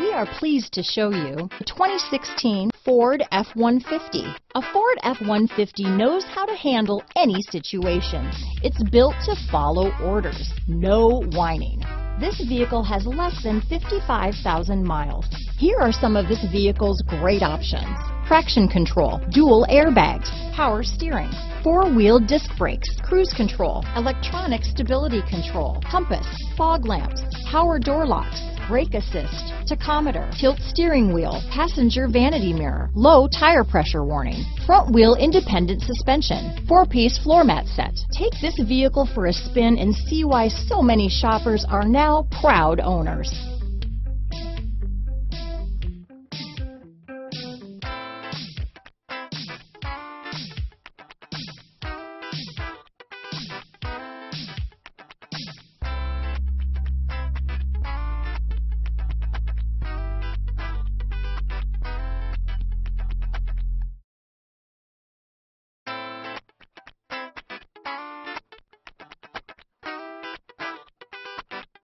We are pleased to show you the 2016 Ford F-150. A Ford F-150 knows how to handle any situation. It's built to follow orders, no whining. This vehicle has less than 55,000 miles. Here are some of this vehicle's great options: traction control, dual airbags, power steering, four-wheel disc brakes, cruise control, electronic stability control, compass, fog lamps, power door locks, brake assist, tachometer, tilt steering wheel, passenger vanity mirror, low tire pressure warning, front wheel independent suspension, four-piece floor mat set. Take this vehicle for a spin and see why so many shoppers are now proud owners.